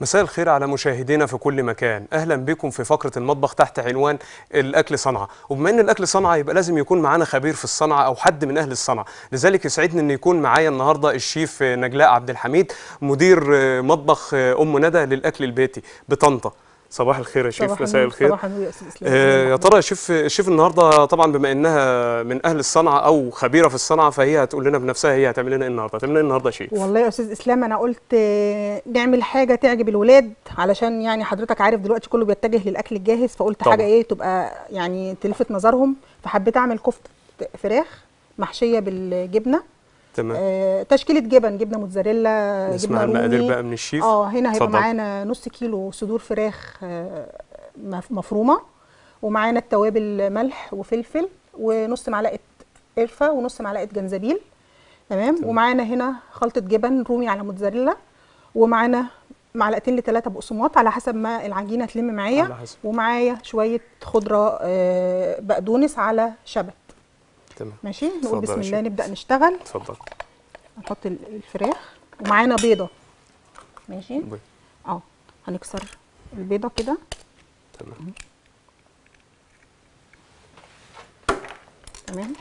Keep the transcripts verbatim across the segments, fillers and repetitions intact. مساء الخير على مشاهدينا في كل مكان، اهلا بكم في فقره المطبخ تحت عنوان الاكل صنعه، وبما ان الاكل صنعه يبقى لازم يكون معانا خبير في الصنعه او حد من اهل الصنعه، لذلك يسعدني ان يكون معايا النهارده الشيف نجلاء عبد الحميد مدير مطبخ ام ندى للاكل البيتي بطنطا. صباح الخير يا شيف. مساء الخير. صباح النور يا استاذ اسلام. يا ترى يا شيف الشيف النهارده طبعا بما انها من اهل الصنعه او خبيره في الصنعه فهي هتقول لنا بنفسها هي هتعمل لنا ايه النهارده؟ هتعمل لنا ايه النهارده يا شيف؟ والله يا استاذ اسلام انا قلت نعمل حاجه تعجب الولاد، علشان يعني حضرتك عارف دلوقتي كله بيتجه للاكل الجاهز، فقلت طبعا حاجه ايه تبقى يعني تلفت نظرهم، فحبيت اعمل كفته فراخ محشيه بالجبنه. تمام. آه، تشكيله جبن، جبنه موتزاريلا، جبنه رومي. المقادير بقى من الشيف. اه هنا هيبقى معانا نص كيلو صدور فراخ آه مفرومه، ومعانا التوابل ملح وفلفل ونص معلقه قرفه ونص معلقه جنزبيل. تمام. تمام. ومعانا هنا خلطه جبن رومي على موتزاريلا، ومعانا معلقتين لثلاثه بقسماط على حسب ما العجينه تلم معايا، ومعايا شويه خضره آه بقدونس على شبت. تمام. ماشي. نقول بسم الله نبدأ نشتغل. اتفضل. نحط الفراخ ومعانا بيضة. ماشي. بيضة. اه هنكسر البيضة كده. تمام. تمام.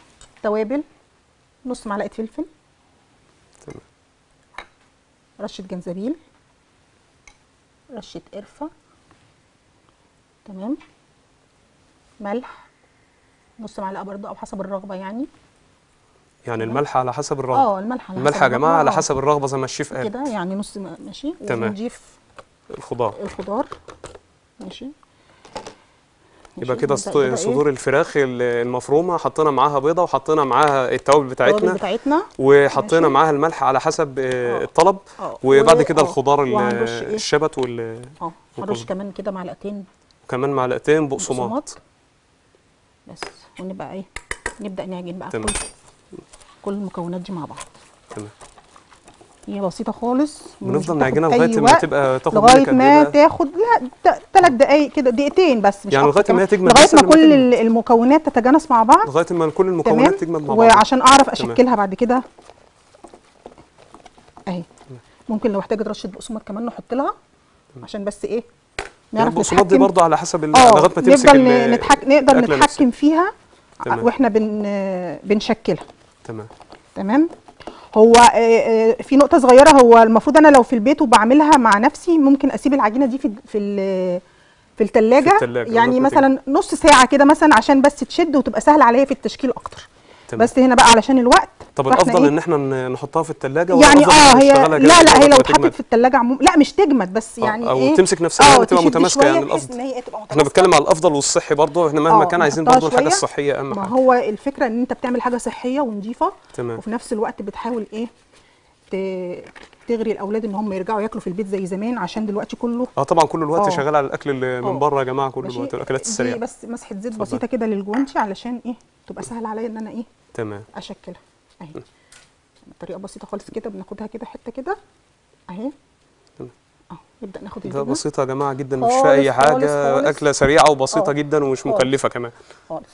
توابل نص معلقة فلفل. تمام. رشة جنزبيل. رشة قرفة. تمام. ملح نص معلقه برضه او حسب الرغبه يعني. يعني الملح على حسب الرغبه. اه الملح على الملح يا جماعه على حسب الرغبه زي ما الشيف قال. كده يعني نص. ماشي. تمام. ونضيف الخضار. الخضار. ماشي. يبقى كده صدور الفراخ المفرومه حطينا معاها بيضه وحطينا معاها التوابل بتاعتنا بتاعتنا وحطينا معاها الملح على حسب أوه. الطلب. أوه. وبعد كده الخضار الشبت وال اه هنرش كمان كده معلقتين وكمان معلقتين بقسماط بس، ونبقى ايه نبدا نعجن بقى. تمام. كل كل المكونات دي مع بعض. تمام. هي بسيطه خالص، بنفضل نعجنها لغايه ما تبقى تاخد لغايه ما تاخد لا ثلاث دقائق كده، دقيقتين بس مش يعني لغايه ما تجمد، لغايه ما كل المكونات تتجانس مع بعض، لغايه ما كل المكونات تجمد مع بعض وعشان اعرف اشكلها بعد كده اهي. ممكن لو احتاجت رشه بقسماط كمان نحط لها عشان بس ايه نعرف البقسماط دي برضه على حسب لغايه ما تمسك نقدر نتحكم نقدر نتحكم فيها. تمام. واحنا بن بنشكلها. تمام. تمام. هو في نقطه صغيره، هو المفروض انا لو في البيت وبعملها مع نفسي ممكن اسيب العجينه دي في في في الثلاجه يعني مثلا نص ساعه كده مثلا عشان بس تشد وتبقى سهله عليا في التشكيل اكتر. تمام. بس هنا بقى علشان الوقت. طب الافضل إيه؟ ان احنا نحطها في الثلاجه يعني اه هي لا لا هي لو اتحطت في الثلاجه عموما لا مش تجمد بس يعني أو ايه او تمسك نفسها وتبقى متماسكه يعني الافضل. احنا بنتكلم على الافضل والصحي برضه، احنا مهما كان عايزين برضه الحاجه الصحيه اهم حاجه. ما هو الفكره ان انت بتعمل حاجه صحيه ونظيفه وفي نفس الوقت بتحاول ايه تغري الاولاد ان هم يرجعوا ياكلوا في البيت زي زمان، عشان دلوقتي كله اه طبعا كل الوقت شغال على الاكل اللي من بره يا جماعه، كل الوقت الاكلات السريعه. بس مسحه زيت بسيطه كده للجونتي علشان ايه تبقى سهل عليا ان انا ايه. تمام. اشكلها اهي بطريقه بسيطه خالص كده، بناخدها كده حته كده اهي. تمام. اه نبدا ناخد الجبنه. ده بسيطه يا جماعه جدا، مش في اي حاجه خالص خالص. اكله سريعه وبسيطه أوه. جدا ومش خالص. مكلفه كمان خالص.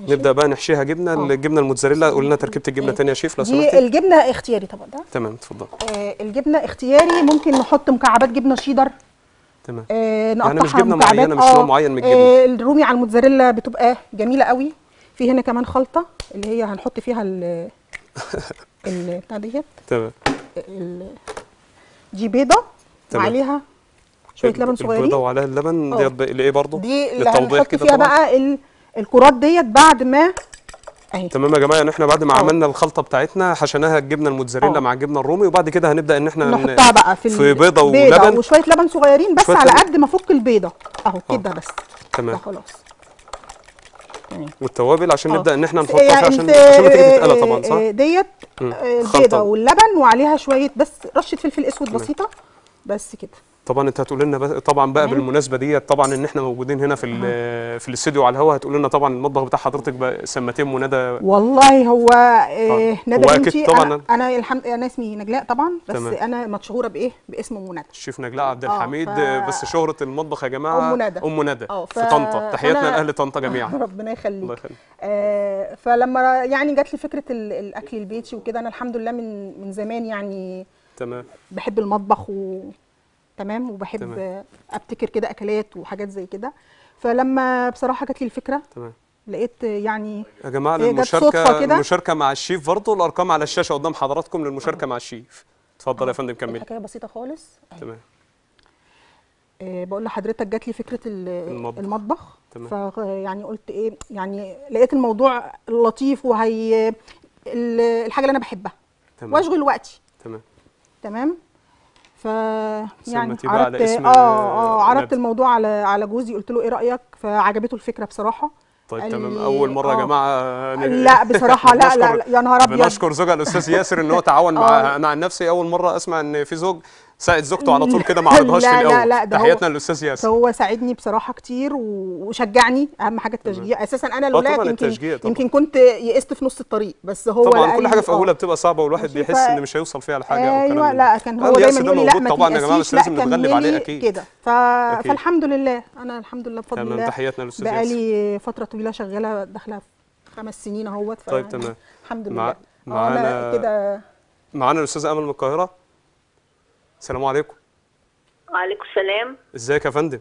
نبدا بقى نحشيها جبنه. أوه. الجبنه الموتزاريلا قلنا تركيبه الجبنه إيه. تانية يا شيف لو سمحتي. الجبنه اختياري طبعا ده. تمام اتفضل. آه الجبنه اختياري، ممكن نحط مكعبات جبنه شيدر. تمام. آه نقطعها يعني مش جبنه معينه، مش نوع معين من الجبنه. آه الرومي على الموتزاريلا بتبقى جميله قوي. في هنا كمان خلطه اللي هي هنحط فيها ال البتاع ديت. تمام. دي بيضه وعليها شويه لبن صغيرين. البيضه وعليها اللبن ديت لايه برضه؟ دي اللي هنحط فيها بقى الكرات ديت بعد ما اهي. تمام يا جماعه، يعني احنا بعد ما أوه. عملنا الخلطه بتاعتنا حشيناها الجبنه الموتزاريلا مع الجبنه الرومي، وبعد كده هنبدا ان احنا نحطها بقى في, في بيضه ولبن وشويه لبن صغيرين بس على قد ما افك البيضه اهو كده بس. تمام خلاص. والتوابل عشان أوه. نبدا ان احنا نحطها يعني عشان عشان تيجي تتقلى طبعا صح؟ ديت البيضه واللبن وعليها شويه بس رشه فلفل اسود. تمام. بسيطه بس كده. طبعا انت هتقول لنا طبعا بقى. تمام. بالمناسبه ديت طبعا ان احنا موجودين هنا في آه. في الاستوديو على الهواء، هتقول لنا طبعا المطبخ بتاع حضرتك بقى سمتين ام ندى. والله هو آه. ندى بنتي انا, أنا الحمد انا اسمي نجلاء طبعا بس. تمام. انا مشهوره بايه باسم ام ندى الشيف نجلاء عبد الحميد. آه. ف... بس شهره المطبخ يا جماعه ام ندى ام ندى ف... في طنطا. تحياتنا لاهل طنطا جميعا. ربنا يخليك. الله يخليك. آه فلما يعني جات لي فكره الاكل البيتي وكده، انا الحمد لله من من زمان يعني. تمام. بحب المطبخ و تمام، وبحب تمام. ابتكر كده اكلات وحاجات زي كده. فلما بصراحه جات لي الفكره تمام، لقيت يعني يا جماعه المشاركه المشاركه مع الشيف برضه، الارقام على الشاشه قدام حضراتكم للمشاركه أه. مع الشيف. اتفضل أه. يا فندم كملي. الحكايه بسيطه خالص تمام. أه بقول لحضرتك جات لي فكره المطبخ, المطبخ. تمام. فيعني قلت ايه، يعني لقيت الموضوع لطيف وهي الحاجه اللي انا بحبها تمام. واشغل وقتي تمام تمام. ف يعني عرضت اه اه عرضت الموضوع على على جوزي، قلت له ايه رايك، فعجبته الفكره بصراحه. طيب تمام، اول مره يا جماعه لا بصراحه لا لا, لا يا نهار ابيض، بنشكر زوجها الاستاذ ياسر ان هو تعاون معاها. انا عن نفسي اول مره اسمع ان في زوج ساعد زوجته على طول كده، ما عرضهاش في الاول. لا لا ده تحياتنا للاستاذ ياسر، هو ساعدني بصراحه كتير وشجعني، اهم حاجه التشجيع. اساسا انا لولا يمكن يمكن كنت يئست في نص الطريق، بس هو طبعا كل حاجه في اولها بتبقى صعبه والواحد بيحس ان مش هيوصل فيها لحاجه او كلام. ايوه لا كان هو دايما يقول لي لا طبعا يا جماعه، بس لازم نتغلب عليه اكيد كده. فالحمد لله انا الحمد لله بفضل الله تحياتنا للاستاذ ياسر، بقالي فتره طويله شغاله داخله في خمس سنين اهوت. طيب تمام الحمد لله. معانا كده معانا الاستاذه امل من القاهره. السلام عليكم. وعليكم السلام. ازيك يا فندم؟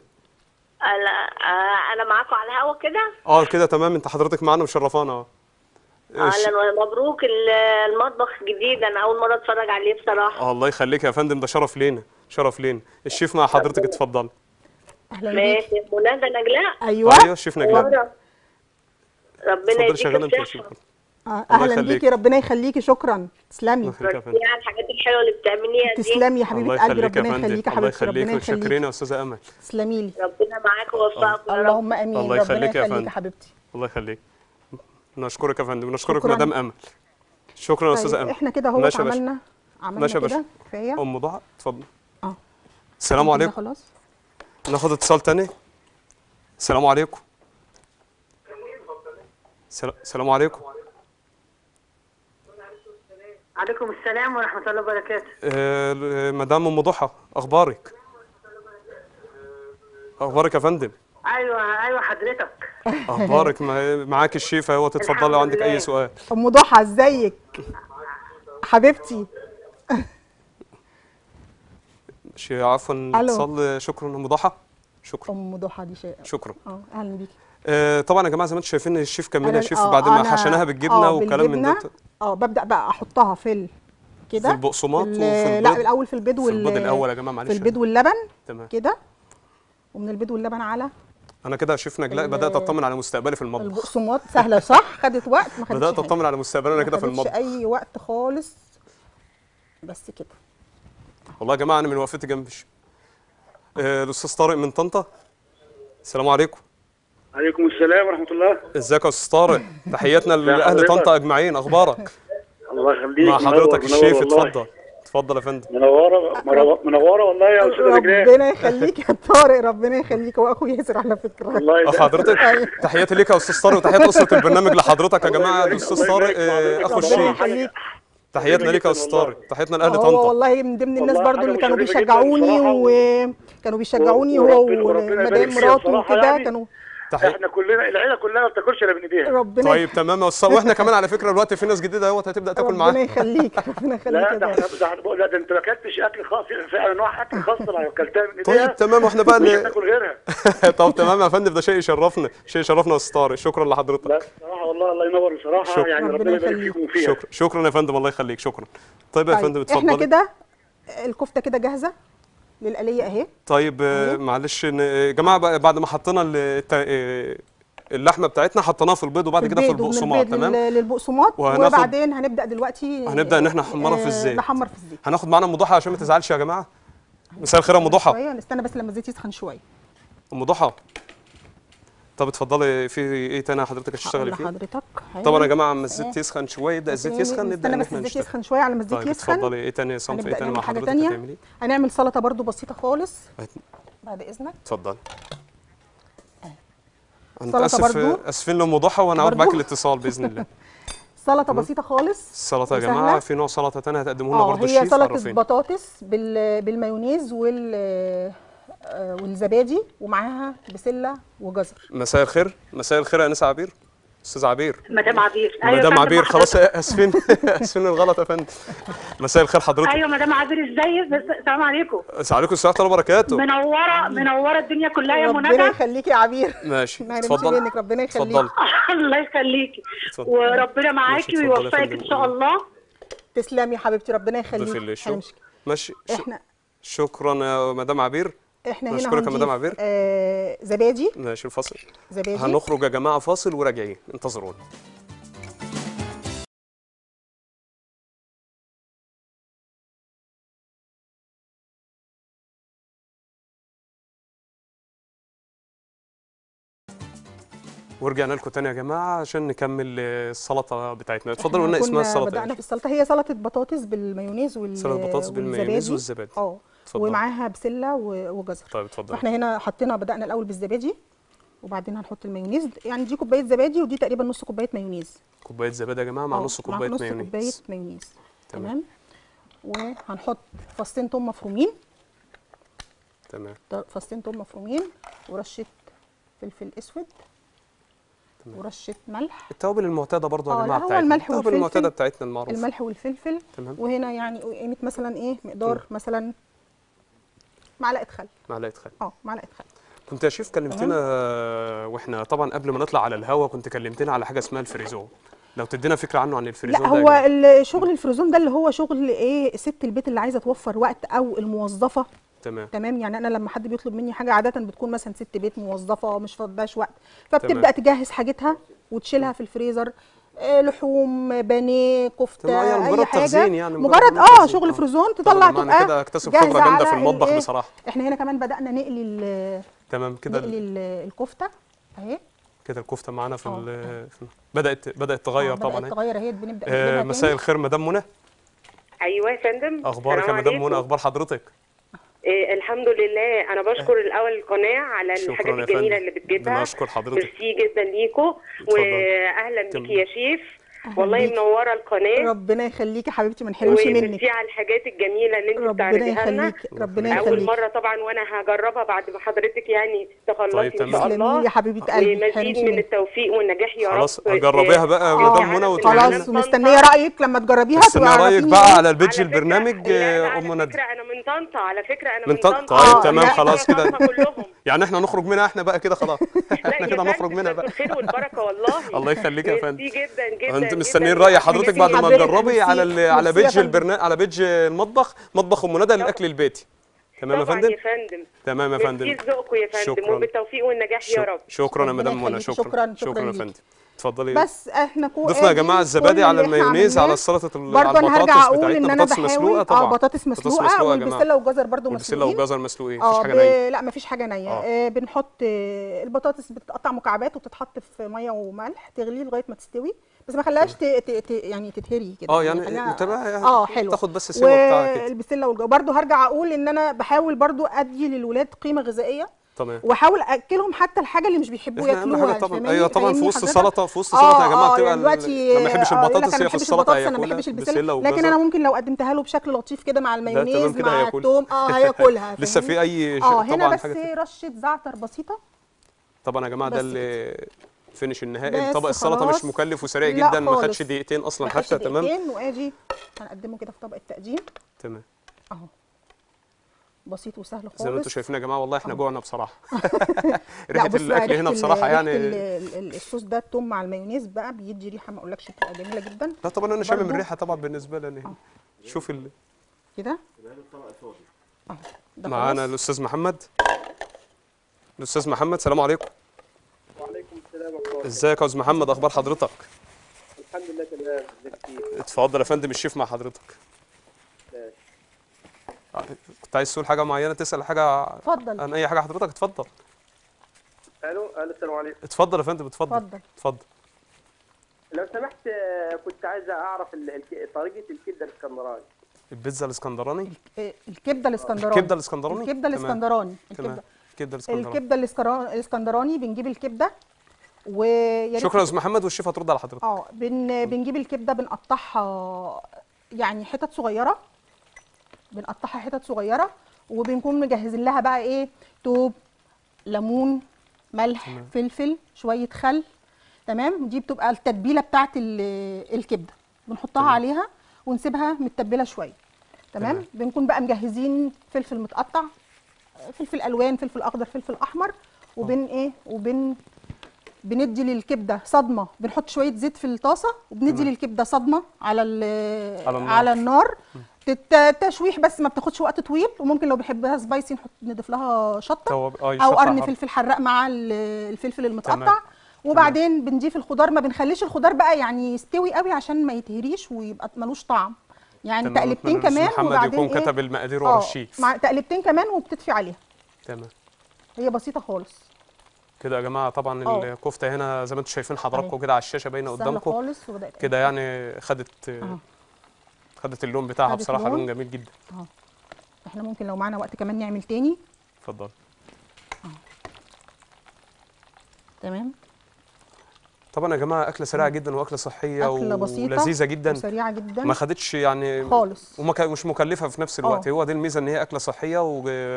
انا انا معاكم على الهوا كده؟ اه كده تمام، انت حضرتك معانا مشرفانا اهو. اهلا ومبروك المطبخ الجديد، انا اول مره اتفرج عليه بصراحه. آه الله يخليك يا فندم، ده شرف لينا شرف لينا. الشيف مع حضرتك اتفضل. اهلا بيك. ام ندى نجلاء. ايوه ايوه الشيف نجلاء. ربنا يديك الصحه. اهلا بيكي ربنا يخليكي، شكرا تسلمي. يعني الحاجات الحلوه اللي بتعمليها دي تسلمي يا حبيبه قلبي، ربنا يخليكي يا حبيبتي. ربنا يخليكي وشكرينا يا استاذه امل، تسلمي لي. ربنا معاكي ويوفقك يا رب. اللهم امين. الله يخليكي يا فندم حبيبتي. الله يخليك، نشكرك يا فندم ونشكرك مدام امل. شكرا يا استاذه امل. احنا كده اهو عملنا عملنا كده كفايه. ام ضحى اتفضل. اه السلام عليكم. خلاص ناخد اتصال ثاني. السلام عليكم. السلام عليكم. عليكم السلام ورحمة الله وبركاته. آه مدام أم ضحى أخبارك؟ أخبارك يا فندم؟ أيوه أيوه حضرتك. أخبارك معاك الشيف أهوت، اتفضلي لو عندك أي سؤال. أم ضحى إزيك؟ حبيبتي. شيء عفوا اتصال. شكرا أم ضحى. شكرا. أم ضحى دي شيء. شكرا. أه أهلا بيكي. آه طبعا يا جماعه زي ما انتم شايفين الشيف كملنا. الشيف بعد ما حشناها بالجبنه وكلام من ده اه ببدا بقى احطها في كده في البقسماط وفي البيض. لا الاول في البيض وال في البيض الاول يا جماعه معلش، في البيض واللبن تمام كده، ومن البيض واللبن على انا كده شيف نجلاء بدات اطمن على مستقبلي في المطبخ. البقسماط سهله صح؟ خدت وقت ما خدتش، بدات اطمن على مستقبلي انا كده في المطبخ، ما خدتش اي وقت خالص بس كده. والله يا جماعه انا من وقفتي جنب الشيف. آه الاستاذ طارق من طنطا. السلام عليكم. عليكم السلام ورحمة الله. ازيك يا استاذ طارق؟ تحياتنا لأهل طنطا أجمعين، أخبارك؟ الله يخليك. مع حضرتك الشيف اتفضل. اتفضل يا فندم. منورة منورة والله يا أستاذ نجلاء. ربنا يخليك يا طارق، ربنا يخليك، هو أخو ياسر على فكرة. الله يخليك حضرتك. تحياتي ليك يا أستاذ طارق وتحيات أسرة البرنامج لحضرتك يا جماعة. الأستاذ طارق أخو الشيخ. تحياتنا ليك يا استاذ طارق، تحياتنا لاهل طنطا. هو والله من ضمن الناس برضو اللي كانوا بيشجعوني وكانوا بيشجعوني هو ومدام مراته وكده كانوا. احنا كلنا العيله كلها ما بتاكلش الا من ايديها. ربنا طيب تمام. واحنا كمان على فكره دلوقتي في ناس جديده اهوت هتبدا تاكل معانا. ربنا يخليك ربنا يخليك. لا ده احنا ده انت ما اكلتش اكل خاص في انواع اكل خاصه اكلتها من ايديها. طيب تمام واحنا بقى ناكل غيرها. طب تمام يا فندم، ده شيء يشرفنا شيء يشرفنا يا استاذ طارق، شكرا لحضرتك. لا بصراحه والله الله ينور بصراحه، يعني ربنا يبارك فيكم فيها. شكرا شكرا يا فندم الله يخليك شكرا. طيب يا فندم اتفضل. احنا كده الكفته كده جاهزه للآلية اهي. طيب معلش يا جماعه بعد ما حطينا اللحمه بتاعتنا حطيناها في البيض وبعد كده في البقسماط تمام للبقسماط، وبعدين هنبدا دلوقتي هنبدا ان احنا نحمرها في الزيت. نحمر في الزيت. هناخد معانا ام ضحى عشان ما تزعلش يا جماعه. مساء الخير يا ام ضحى. شويه نستنى بس لما الزيت يسخن شويه. ام ضحى طب اتفضلي في ايه تاني حضرتك هتشتغلي فيه؟ حضرتك طبعا يا جماعه لما الزيت يسخن شويه يبدا الزيت يسخن نبدا نستنى بس الزيت يسخن شويه على ما الزيت يسخن. اتفضلي ايه تاني صنف ايه تاني مع حضرتك هتعمليه؟ هنعمل سلطه برده بسيطه خالص بعد اذنك. اتفضلي. انا اسف اسفين لام ضحى وانا هقعد معاكي الاتصال باذن الله. سلطه بسيطه خالص. السلطه يا جماعه في نوع سلطه تاني هتقدموه لنا برده الشيف. هي سلطه بطاطس بالمايونيز وال والزبادي ومعاها بسله وجزر. مساء الخير مساء الخير يا انسه عبير. استاذ عبير، مدام عبير، ايوه مدام عبير، خلاص اسفين اسفين الغلط يا فندم. مساء الخير حضرتك. ايوه مدام عبير، ازيك؟ السلام عليكم. وعليكم السلام ورحمه الله وبركاته. منوره منوره الدنيا كلها يا منى. ربنا يخليكي يا عبير. ماشي اتفضلي. منك ربنا يخليكي. الله يخليكي وربنا معاكي ويوفقك ان شاء الله. تسلمي حبيبتي، ربنا يخليكي. ماشي، احنا شكرا يا مدام عبير. احنا هنا هنشكرك يا مدام عبير. آه زبادي. ماشي الفاصل زبادي. هنخرج يا جماعه فاصل وراجعين، انتظرونا. ورجعنا لكم تاني يا جماعه عشان نكمل السلطه بتاعتنا. اتفضلوا لنا اسمها السلطه. بدأنا يعني في السلطه، هي سلطه بطاطس بالمايونيز وال سلطه بطاطس بالمايونيز والزبادي. اه ومعاها بسله وجزر. طيب اتفضل. احنا هنا حطينا، بدأنا الاول بالزبادي وبعدين هنحط المايونيز. يعني دي كوبايه زبادي ودي تقريبا نص كوبايه مايونيز. كوبايه زبادي يا جماعه مع نص كوبايه مايونيز. مع نص كوبايه مايونيز. تمام. وهنحط فصين توم مفرومين. تمام. فصين توم مفرومين ورشه فلفل اسود. تمام. ورشه ملح. التوابل المعتاده برضو يا جماعه بتاعتنا. اه الملح والفلفل. التوابل المعتاده بتاعتنا المعروفه. الملح والفلفل. تمام. وهنا يعني قيمه مثلا ايه مقدار. تمام. مثلا معلقه خل. معلقه خل. اه معلقه خل. كنت يا شيف كلمتنا واحنا طبعا قبل ما نطلع على الهوا، كنت كلمتنا على حاجه اسمها الفريزون، لو تدينا فكره عنه عن الفريزون. لا هو شغل الفريزون ده اللي هو شغل ايه، ست البيت اللي عايزه توفر وقت او الموظفه. تمام تمام. يعني انا لما حد بيطلب مني حاجه عاده بتكون مثلا ست بيت موظفه مش فاضياش وقت، فبتبدا تجهز حاجتها وتشيلها في الفريزر. لحوم، بانيه، كفته، يعني اي مجرد حاجه يعني مجرد اه شغل فريزون تطلع تبقى كده. اكتسب خبره جامده في المطبخ إيه؟ بصراحه احنا هنا كمان بدانا نقلي. تمام كده. نقلي الكفته اهي كده. الكفته معانا في, في بدات بدات تغير. بدأت طبعا تغير اهي. بنبدا آه مساء الخير مدام منى. ايوه يا فندم. اخبارك يا مدام منى؟ اخبار حضرتك؟ إيه الحمد لله. انا بشكر أه. الاول القناه على الحاجات الجميله اللي بتجيبها. بنشكر حضرتك، ميرسي جدا ليكم واهلا بيكي يا شيف. والله منوره القناه. ربنا يخليكي حبيبتي، من حلوش منك. ميرسي على الحاجات الجميله اللي انت بتعرضيها لنا. ربنا يخليكي. اول مره طبعا وانا هجربها بعد ما حضرتك يعني تخلصي. طيب ان شاء الله يا حبيبه قلبي. مزيد من التوفيق والنجاح يا رب. خلاص هجربيها بقى يا مدام منى. خلاص مستنيه رايك لما تجربيها. مستنيه رايك بقى على البيج البرنامج ام ندى. انا من طنطا على فكره. انا من طنطا. طيب تمام خلاص كده. يعني احنا نخرج منها احنا بقى كده خلاص. احنا كده نخرج منها بقى. الخير والبركه والله. الله يخليك يا فندم. جدا جدا. انت مستنيين راي حضرتك بعد ما تجربي على على بيج البرنامج، على بيج المطبخ، مطبخ ام ندى للاكل البيتي. تمام يا فندم. تمام يا فندم. ميرسي لذوقكم يا فندم وبالتوفيق والنجاح يا رب. شكرا يا مدام منى. شكرا شكرا يا فندم. اتفضلي. بس احنا كو ضفنا يا جماعه الزبادي على المايونيز على السلطه على البطاطس بتاعتنا. بطاطس مسلوقه طبعا. اه بطاطس مسلوقه والبسله والجزر برده مسلوقين. البسله والجزر مسلوقين مفيش حاجه نيه. لا مفيش حاجه نيه. بنحط البطاطس بتتقطع مكعبات وتتحط في ميه وملح تغلي لغايه ما تستوي، بس ما خليهاش يعني تتهري كده. اه يعني متابعه. اه حلو. تاخد بس السوا بتاعها كده. البسله والجزر برده. هرجع اقول ان انا بحاول برده ادي للولاد قيمه غذائيه. طبعا. واحاول اكلهم حتى الحاجه اللي مش بيحبوها ياكلوها. طبعا ايوه طبعا. في وسط سلطه في وسط سلطه يا جماعه بتبقى. انا ما بحبش البطاطس هي في السلطه انا ما بحبش البسله، لكن انا ممكن لو قدمتها له بشكل لطيف كده مع المايونيز مع التوم اه هياكلها. لسه في اي طبعا حاجه. اه هنا بس رشه زعتر بسيطه. طبعا يا جماعه ده اللي فينش النهائي. طبق السلطه مش مكلف وسريع جدا، ما خدش دقيقتين اصلا حتى. تمام. وادي هنقدمه كده في طبق التقديم. تمام اهو بسيط وسهل خالص. زي ما انتم شايفين يا جماعه والله احنا جوعنا بصراحه. ريحه الاكل هنا بصراحه يعني. الصوص ده التوم مع المايونيز بقى بيدي ريحه ما اقولكش بتبقى جميله جدا. لا طبعا انا شامم الريحه طبعا بالنسبه لي هنا. شوف ال... كده معانا الاستاذ محمد. الاستاذ محمد السلام عليكم. وعليكم السلام ورحمه الله. ازيك يا استاذ محمد؟ اخبار حضرتك؟ الحمد لله تمام. اتفضل يا فندم الشيف مع حضرتك. كنت عايز تقول حاجه معينه، تسال حاجه؟ اتفضل عن اي حاجه حضرتك. اتفضل. الو الو السلام عليكم. اتفضل يا فندم. اتفضل اتفضل اتفضل. لو سمحت كنت عايزه اعرف طريقه الكبده الاسكندراني. البيتزا الاسكندراني. الكبده الاسكندراني. الكبده الاسكندراني. الكبده الاسكندراني. الكبده الاسكندراني. الكبده الاسكندراني. بنجيب الكبده و شكرا يا استاذ محمد. والشيف هترد على حضرتك. اه بن... بنجيب الكبده بنقطعها يعني حتت صغيره. بنقطعها حتت صغيره وبنكون مجهزين لها بقى ايه توب ليمون ملح. تمام. فلفل شويه خل تمام. دي بتبقى التتبيله بتاعه الكبده بنحطها تمام. عليها ونسيبها متتبله شويه تمام. تمام. بنكون بقى مجهزين فلفل متقطع، فلفل الوان، فلفل اخضر، فلفل احمر، وبن ايه وبن بندي للكبده صدمه، بنحط شويه زيت في الطاسه وبندي تمام. للكبده صدمه على على النار, على النار. تشويح بس ما بتاخدش وقت طويل، وممكن لو بنحبها سبايسي نحط نضيف لها شطه او قرن فلفل حراق مع الفلفل المتقطع تمام. وبعدين بنضيف الخضار، ما بنخليش الخضار بقى يعني يستوي قوي عشان ما يتهريش ويبقى ملوش طعم يعني. تقلبتين كمان وبعدين يكون إيه؟ كتب المقادير ورا الشيف مع تقلبتين كمان وبتطفي عليها تمام. هي بسيطه خالص كده يا جماعه. طبعا أوه. الكفته هنا زي ما انتم شايفين حضراتكم كده على الشاشه باينه قدامكم كده يعني، خدت أه. خدت اللون بتاعها بصراحه، لون جميل جدا اهو. احنا ممكن لو معانا وقت كمان نعمل تاني. اتفضل تمام. طبعا يا جماعه اكله سريعه جدا واكله صحيه أكلة بسيطة ولذيذه جدا وسريعه جدا، ما خدتش يعني خالص ومش مكلفه في نفس الوقت. أوه. هو دي الميزه ان هي اكله صحيه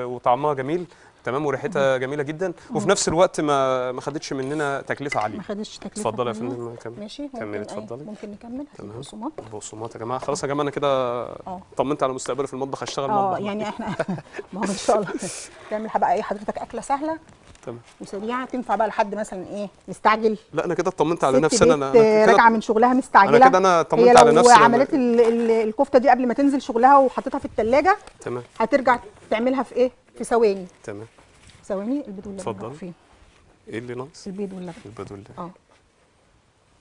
وطعمها جميل تمام وريحتها جميله جدا، وفي نفس الوقت ما ما خدتش مننا تكلفه عاليه. ما خدتش تكلفه. اتفضلي يا فندم نكمل. ماشي كملي اتفضلي. ممكن نكمل البقسماط. البقسماط يا جماعه خلاص يا جماعه انا كده طمنت على مستقبلي في المطبخ، هشتغل مطبخ اه يعني احنا ما هو ان شاء الله تعمل بقى ايه حضرتك اكله سهله تمام وسريعه تنفع بقى لحد مثلا ايه مستعجل. لا انا كده اطمنت على نفسي، انا انا راجعه من شغلها مستعجله، انا كده انا اطمنت على نفسي. هي لو عملت الكفته دي قبل ما تنزل شغلها وحطيتها في الثلاجه تمام هترجع تعملها في ايه في ثواني تمام. ثواني. البيض واللبن اتفضل. فين ايه اللي ناقص؟ البيض واللبن. البيض واللبن اه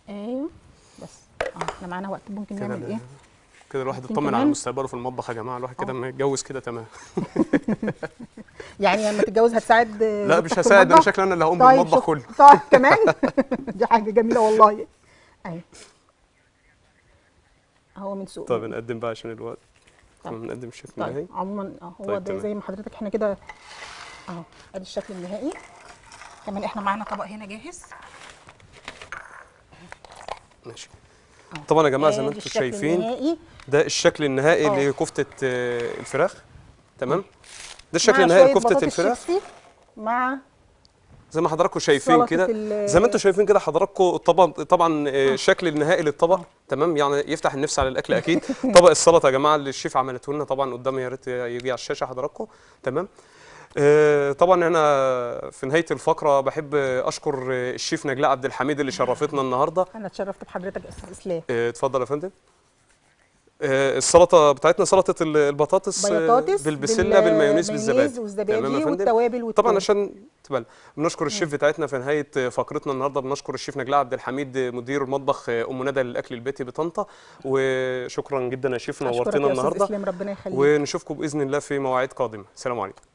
ايوه بس اه احنا معانا وقت ممكن نعمل ايه كده. الواحد يطمن على مستقبله في المطبخ يا جماعه، الواحد كده لما يتجوز كده تمام يعني لما تتجوز هتساعد؟ لا مش هساعد، انا شكلي انا اللي هقوم بالمطبخ كله. طيب كمان دي حاجه جميله والله اهي اهو من سوق. طب نقدم بقى عشان الوقت بنقدم الشكل النهائي عموما هو ده زي ما حضرتك احنا كده اهو ادي الشكل النهائي كمان. احنا معانا طبق هنا جاهز ماشي أوه. طبعا يا جماعه زي ما انتم شايفين النهائي. ده الشكل النهائي أوه. لكفته الفراخ تمام. ده الشكل النهائي لكفته الفراخ مع زي ما حضراتكم شايفين كده، زي ما انتم شايفين كده حضراتكم طبعا طبعا الشكل النهائي للطبق تمام. يعني يفتح النفس على الاكل اكيد طبق السلطه يا جماعه اللي الشيف عملته لنا طبعا قدام، يا ريت يجي على الشاشه حضراتكم تمام. طبعا انا في نهايه الفقره بحب اشكر الشيف نجلاء عبد الحميد اللي شرفتنا النهارده. انا اتشرفت بحضرتك يا استاذ اسلام. اتفضل يا فندم. السلطه بتاعتنا سلطه البطاطس بالبسله بالمايونيز بالزبادي والزبادي والتوابل. طبعا عشان تبقى بنشكر الشيف بتاعتنا في نهايه فقرتنا النهارده، بنشكر الشيف نجلاء عبد الحميد مدير المطبخ ام ندى للاكل البيتي بطنطا، وشكرا جدا يا شيف نورتنا النهارده. اشكرك يا استاذ اسلام ربنا يخليك، ونشوفكم باذن الله في مواعيد قادمه. سلام عليكم.